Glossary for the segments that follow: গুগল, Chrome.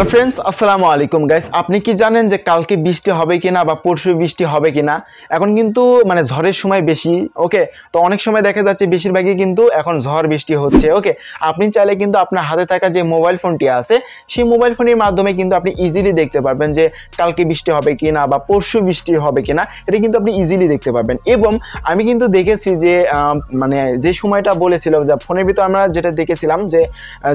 Hello friends अस्सलामु आलैकुम guys आपनी कि जानें जे कालके बिस्टी होबे किना बा पोरशु बिस्टी होबे किना एखन किन्तु माने झड़ेर समय बेशी ओके तो अनेक समय देखा जाच्छे बेशिरभागई किन्तु एखन झड़ बिस्टी होच्छे ओके आपनी चाइले किन्तु आपनार हाथे थाका जे मोबाइल फोनटी आछे सेई मोबाइल फोनेर माध्यमे किन्तु आपनी इजिली देखते पारबेन जे कालके बिस्टी होबे किना बा पोरशु बिस्टी होबे किना एटा किन्तु आपनी इजिली देखते पारबेन एबं आमी किन्तु देखेछि जे माने जे समयटा बोलेछिलाम जे फोनेर भितर आमरा जेटा देखेछिलाम जे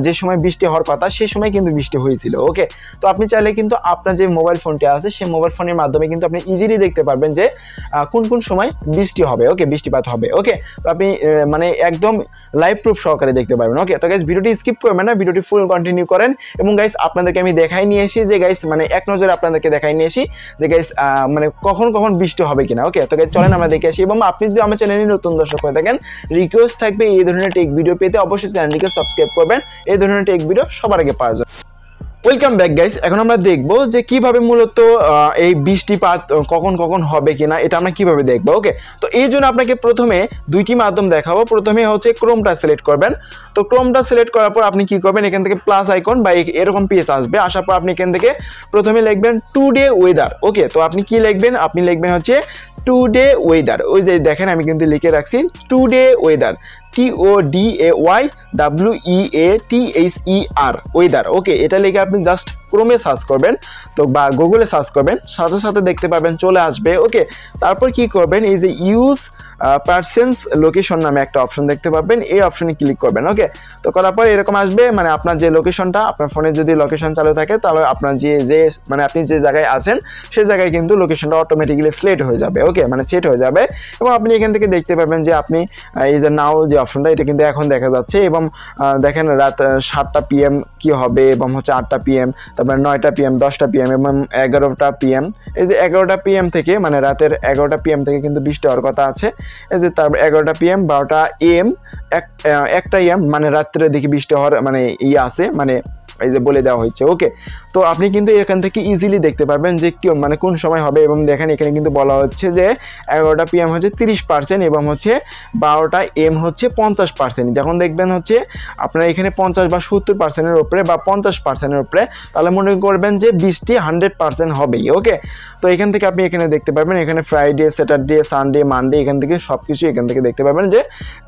जे समय बिस्टी होवार कथा सेई समय किन्तु बिस्टी হয়েছিল ওকে তো আপনি চাইলে কিন্তু আপনার যে মোবাইল ফোনটি আছে সেই মোবাইল ফোনের মাধ্যমে কিন্তু আপনি ইজিলি দেখতে পারবেন যে কোন সময় বৃষ্টি হবে ওকে বৃষ্টিপাত হবে ওকে তো আপনি মানে একদম লাইভ প্রুফ সহকারে দেখতে পারবেন ওকে তো গাইস ভিডিওটি স্কিপ করবেন না ভিডিওটি ফুল কন্টিনিউ করেন এবং গাইস আপনাদেরকে আমি দেখাই নিয়ে এসেছি যে গাইস মানে এক নজরে আপনাদেরকে দেখাই নিয়ে এসেছি যে গাইস মানে কখন বৃষ্টি হবে কিনা ওকে তো গাইস চলেন আমরা দেখে আসি এবং আপনি যদি আমার চ্যানেলে নতুন দর্শক হয়ে থাকেন রিকোয়েস্ট থাকবে এই ধরনের টেক ভিডিও পেতে অবশ্যই চ্যানেলটিকে সাবস্ক্রাইব করবেন এই ধরনের টেক ভিডিও সবার আগে পাওয়ার জন্য ওয়েলকাম ব্যাক গাইস এখন আমরা দেখব যে কিভাবে মূলত এই বৃষ্টিপাত কখন হবে কিনা এটা আমরা কিভাবে দেখব ওকে তো এই জন্য আপনাকে প্রথমে দুইটি মাধ্যম দেখাবো প্রথমে হচ্ছে ক্রোমটা সিলেক্ট করবেন তো ক্রোমটা সিলেক্ট করার পর আপনি কি করবেন এখান থেকে প্লাস আইকন বা এরকম পেজ আসবে আসার পর আপনি এখান থেকে প্রথমে লিখবেন টুডে ওয়েদার ওকে তো আপনি কি লিখবেন হচ্ছে টুডে ওয়েদার ওই যে দেখেন আমি কিন্তু লিখে রাখছি today weather TODAY WEATHER weather okay এটা লিখে আপনি জাস্ট ক্রোমে সার্চ করবেন তো বা গুগলে সার্চ করবেন সাথে সাথে দেখতে পাবেন চলে আসবে ওকে তারপর কি করবেন এই যে ইউজ পার্সেন্স লোকেশন নামে একটা অপশন দেখতে পাবেন এই অপশনে ক্লিক করবেন ওকে তো করার পর এরকম আসবে মানে আপনার যে লোকেশনটা আপনার ফোনে যদি লোকেশন চালু থাকে তাহলে আপনার যে মানে আপনি যে জায়গায় আছেন সেই জায়গায় কিন্তু লোকেশনটা অটোমেটিক্যালি সেট হয়ে যাবে ওকে মানে সেট হয়ে যাবে এবং আপনি এখান থেকে দেখতে পাবেন যে আপনি এই যে নাও যে অপশনটা এটা কিন্তু এখন দেখা যাচ্ছে এবং দেখেন রাত 7টা PM কী হবে এবং হচ্ছে 8টা PM তারপর 9টা PM 10টা PM এবং 11টা PM এই যে 11টা PM থেকে মানে রাতের 11টা PM থেকে কিন্তু বৃষ্টি হওয়ার কথা আছে এই যে তারপর 11টা PM 12টা AM 1টা AM মানে রাত্রের দিকে বৃষ্টি হওয়ার মানে ইয়ে আছে মানে এই যে বলে দেওয়া হয়েছে ওকে তো আপনি কিন্তু এখান থেকে ইজিলি দেখতে পারবেন যে কি মানে কোন সময় হবে এবং দেখেন এখানে কিন্তু বলা হচ্ছে যে 11টা PM হচ্ছে 30% এবং হচ্ছে 12টা AM হচ্ছে 50% যখন দেখবেন হচ্ছে আপনার এখানে 50 বা 70%-এর উপরে বা 50%-এর উপরে তাহলে মনে করবেন যে বৃষ্টি 100% হবেই ওকে তো এখান থেকে আপনি এখানে দেখতে পারবেন এখানে ফ্রাইডে স্যাটারডে সানডে মানডে এখান থেকে সব কিছু এখান থেকে দেখতে পারবেন যে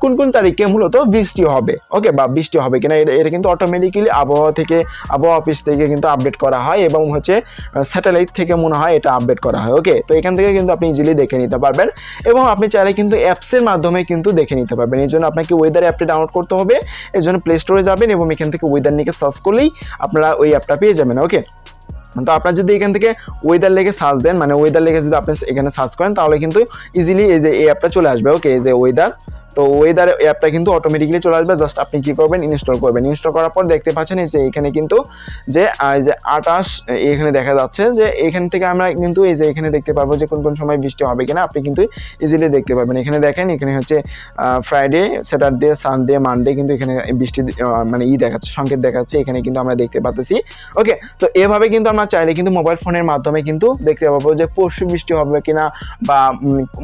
কোন তারিখে মূলত বৃষ্টি হবে ওকে বা বৃষ্টি হবে কিনা এটা কিন্তু অটোমেটিক্যালি আবহাওয়া থেকে আবহাওয়া অফিস থেকে কিন্তু আপডেট করা হয় এবং হচ্ছে স্যাটেলাইট থেকে মনে হয় এটা আপডেট করা হয় ওকে তো এখান থেকে কিন্তু আপনি ইজিলি দেখে নিতে পারবেন এবং আপনি চাইলে কিন্তু অ্যাপসের মাধ্যমে কিন্তু দেখে নিতে পারবেন এই জন্য আপনাকে ওয়েদার অ্যাপটি ডাউনলোড করতে হবে এই জন্য প্লে স্টোরে যাবেন এবং এখান থেকে ওয়েদার নিয়ে সার্চ করলেই আপনারা ওই অ্যাপটা পেয়ে যাবেন ওকে তো আপনারা যদি এখান থেকে ওয়েদার লিখে সার্চ দেন মানে ওয়েদার লিখে যদি আপনি এখানে সার্চ করেন তাহলে কিন্তু ইজিলি এই যে এই অ্যাপটা চলে আসবে ওকে এই যে ওয়েদার তো ওয়েদার অ্যাপটা কিন্তু অটোমেটিক্যালি চলে আসবে জাস্ট আপনি কী করবেন ইনস্টল করবেন ইনস্টল করার পর দেখতে পাচ্ছেন এই যে এখানে কিন্তু যে 28 এখানে দেখা যাচ্ছে যে এখান থেকে আমরা কিন্তু এই যে এখানে দেখতে পারবো যে কোন সময় বৃষ্টি হবে কিনা আপনি কিন্তু ইজিলি দেখতে পারবেন এখানে দেখেন এখানে হচ্ছে ফ্রাইডে স্যাটারডে সানডে মানডে কিন্তু এখানে বৃষ্টি মানে দেখাচ্ছে সংকেত দেখাচ্ছে এখানে কিন্তু আমরা দেখতে পাচ্ছি ওকে তো এভাবে কিন্তু আমরা চাইলে কিন্তু মোবাইল ফোনের মাধ্যমে কিন্তু দেখতে পাবো যে পরশু বৃষ্টি হবে কিনা বা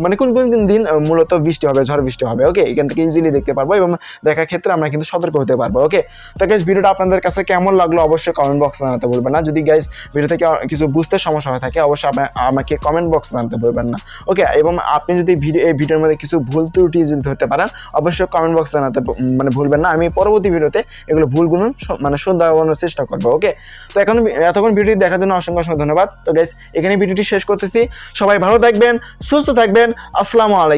মানে কোন দিন মূলত বৃষ্টি হবে ঝড় বৃষ্টি হবে ওকে এখান থেকে ইজিলি দেখতে পারবো এবং দেখার ক্ষেত্রে আমরা কিন্তু সতর্ক হতে পারবো ওকে তো গাইস ভিডিওটা আপনাদের কাছে কেমন লাগলো অবশ্যই কমেন্ট বক্সে জানাতে ভুলবেন না যদি গাইস ভিডিও থেকে কিছু বুঝতে সমস্যা হয়ে থাকে অবশ্যই আমাকে কমেন্ট বক্সে জানাতে ভুলবেন না ওকে এবং আপনি যদি এই ভিডিওর মধ্যে কিছু ভুল ত্রুটি যদি ধরতে পারেন অবশ্যই কমেন্ট বক্সে জানাতে মানে ভুলবেন না আমি পরবর্তী ভিডিওতে এগুলো ভুলগুলো মানে শুধরানোর চেষ্টা করবো ওকে তো এখন এতক্ষণ ভিডিওটি দেখার জন্য অসংখ্য ধন্যবাদ তো গাইস এখানে ভিডিওটি শেষ করতেছি সবাই ভালো থাকবেন সুস্থ থাকবেন আসসালামু আলাইকুম।